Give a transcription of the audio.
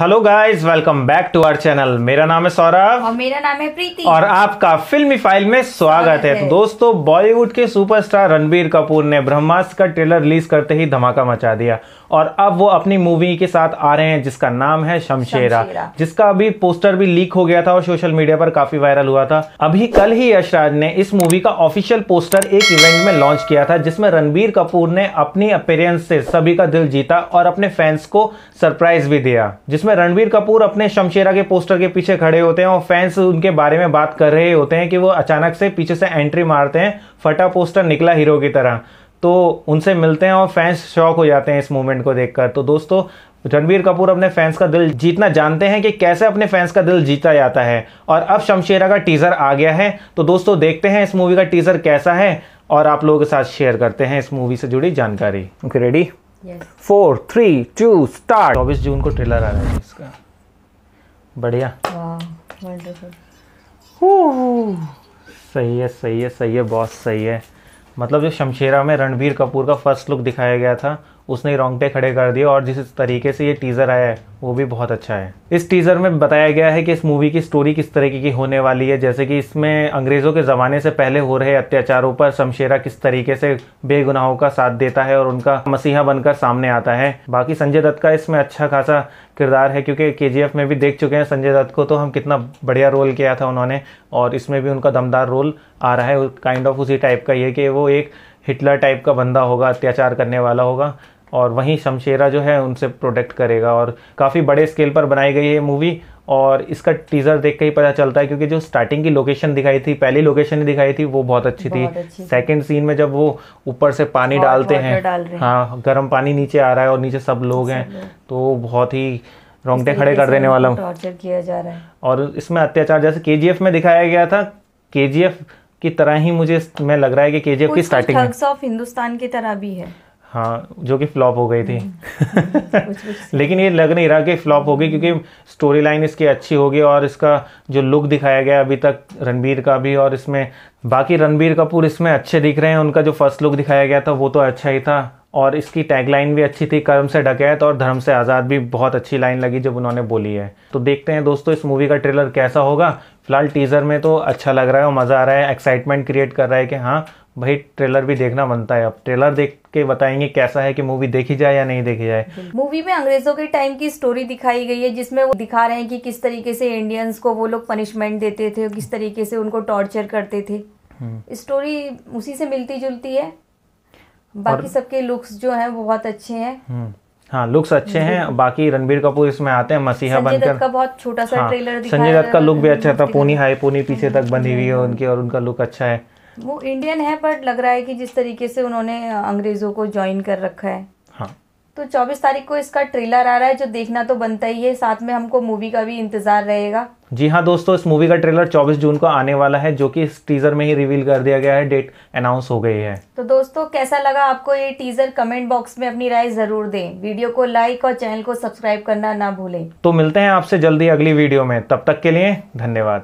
Hello guys, welcome back to our channel. मेरा नाम है सौरभ और मेरा नाम है प्रीति और आपका फिल्मी फाइल में स्वागत है। तो दोस्तों, बॉलीवुड के सुपरस्टार रणबीर कपूर ने ब्रह्मास्त्र का ट्रेलर रिलीज करते ही धमाका मचा दिया और अब वो अपनी मूवी के साथ आ रहे हैं जिसका नाम है शमशेरा, जिसका अभी पोस्टर भी लीक हो गया था और सोशल मीडिया पर काफी वायरल हुआ था। अभी कल ही यशराज ने इस मूवी का ऑफिशियल पोस्टर एक इवेंट में लॉन्च किया था जिसमें रणबीर कपूर ने अपनी अपीयरेंस से सभी का दिल जीता और अपने फैंस को सरप्राइज भी दिया, जिसमें रणबीर कपूर अपने शमशेरा के पोस्टर के पीछे खड़े होते हैं और फैंस उनके बारे में बात कर रहे होते हैं कि वो अचानक से पीछे से एंट्री मारते हैं, फटा पोस्टर निकला हीरो की तरह, तो उनसे मिलते हैं और फैंस शॉक हो जाते हैं इस मूवमेंट को देखकर। तो दोस्तों, रणबीर कपूर अपने फैंस का दिल जीतना जानते हैं कि कैसे अपने फैंस का दिल जीता जाता है और अब शमशेरा का टीजर आ गया है। तो दोस्तों, देखते हैं इस मूवी का टीजर कैसा है और आप लोगों के साथ शेयर करते हैं इस मूवी से जुड़ी जानकारी। Okay, ready? 4, 3, 2, स्टार्ट। 24 जून को ट्रेलर आ रहा है इसका। बढ़िया, सही है, सही है, सही है बॉस, सही है। मतलब जो शमशेरा में रणबीर कपूर का फर्स्ट लुक दिखाया गया था उसने रोंगटे खड़े कर दिए और जिस तरीके से ये टीजर आया है वो भी बहुत अच्छा है। इस टीजर में बताया गया है कि इस मूवी की स्टोरी किस तरीके की होने वाली है, जैसे कि इसमें अंग्रेजों के ज़माने से पहले हो रहे अत्याचारों पर शमशेरा किस तरीके से बेगुनाहों का साथ देता है और उनका मसीहा बनकर सामने आता है। बाकी संजय दत्त का इसमें अच्छा खासा किरदार है क्योंकि केजीएफ में भी देख चुके हैं संजय दत्त को, तो हम कितना बढ़िया रोल किया था उन्होंने और इसमें भी उनका दमदार रोल आ रहा है। काइंड ऑफ उसी टाइप का ये कि वो एक हिटलर टाइप का बंदा होगा, अत्याचार करने वाला होगा और वहीं शमशेरा जो है उनसे प्रोटेक्ट करेगा। और काफ़ी बड़े स्केल पर बनाई गई है ये मूवी और इसका टीज़र देख के ही पता चलता है क्योंकि जो स्टार्टिंग की लोकेशन दिखाई थी, पहली लोकेशन दिखाई थी वो बहुत अच्छी थी। सेकंड सीन में जब वो ऊपर से पानी डालते हैं, हाँ, गर्म पानी नीचे आ रहा है और नीचे सब लोग हैं, तो बहुत ही रोंगटे खड़े कर देने वाला टॉर्चर किया जा रहा है। और इसमें अत्याचार जैसे केजीएफ में दिखाया गया था, केजीएफ की तरह ही मुझे मैं लग रहा है कि केजीएफ की स्टार्टिंग थग्स ऑफ हिंदुस्तान की तरह भी है, हाँ, जो कि फ्लॉप हो गई थी। लेकिन ये लग नहीं रहा कि फ्लॉप होगी क्योंकि स्टोरी लाइन इसकी अच्छी होगी और इसका जो लुक दिखाया गया अभी तक रणबीर का भी, और इसमें बाकी रणबीर कपूर इसमें अच्छे दिख रहे हैं। उनका जो फर्स्ट लुक दिखाया गया था वो तो अच्छा ही था और इसकी टैगलाइन भी अच्छी थी, कर्म से डकैत और धर्म से आज़ाद, भी बहुत अच्छी लाइन लगी जब उन्होंने बोली है। तो देखते हैं दोस्तों इस मूवी का ट्रेलर कैसा होगा। फिलहाल टीज़र में तो अच्छा लग रहा है और मज़ा आ रहा है, एक्साइटमेंट क्रिएट कर रहा है कि हाँ भाई ट्रेलर भी देखना बनता है। अब ट्रेलर देख के बताएंगे कैसा है कि मूवी देखी जाए या नहीं देखी जाए। मूवी में अंग्रेजों के टाइम की स्टोरी दिखाई गई है जिसमें वो दिखा रहे हैं कि किस तरीके से इंडियंस को वो लोग पनिशमेंट देते थे, किस तरीके से उनको टॉर्चर करते थे। स्टोरी उसी से मिलती जुलती है। बाकी सबके लुक्स जो हैं वो बहुत अच्छे हैं, हाँ, लुक्स अच्छे हैं। बाकी रणबीर कपूर इसमें आते हैं मसीहा बनकर। का बहुत छोटा सा, हाँ, ट्रेलर दिखाया। संजय दत्त का लुक भी अच्छा था, पोनी हाई पोनी पीछे तक बंधी हुई है उनकी और उनका लुक अच्छा है। वो इंडियन है पर लग रहा है कि जिस तरीके से उन्होंने अंग्रेजों को ज्वाइन कर रखा है। तो 24 तारीख को इसका ट्रेलर आ रहा है जो देखना तो बनता ही है, साथ में हमको मूवी का भी इंतजार रहेगा। जी हाँ दोस्तों, इस मूवी का ट्रेलर 24 जून को आने वाला है जो कि इस टीजर में ही रिवील कर दिया गया है, डेट अनाउंस हो गई है। तो दोस्तों, कैसा लगा आपको ये टीजर? कमेंट बॉक्स में अपनी राय जरूर दें। वीडियो को लाइक और चैनल को सब्सक्राइब करना ना भूलें। तो मिलते हैं आपसे जल्दी अगली वीडियो में, तब तक के लिए धन्यवाद।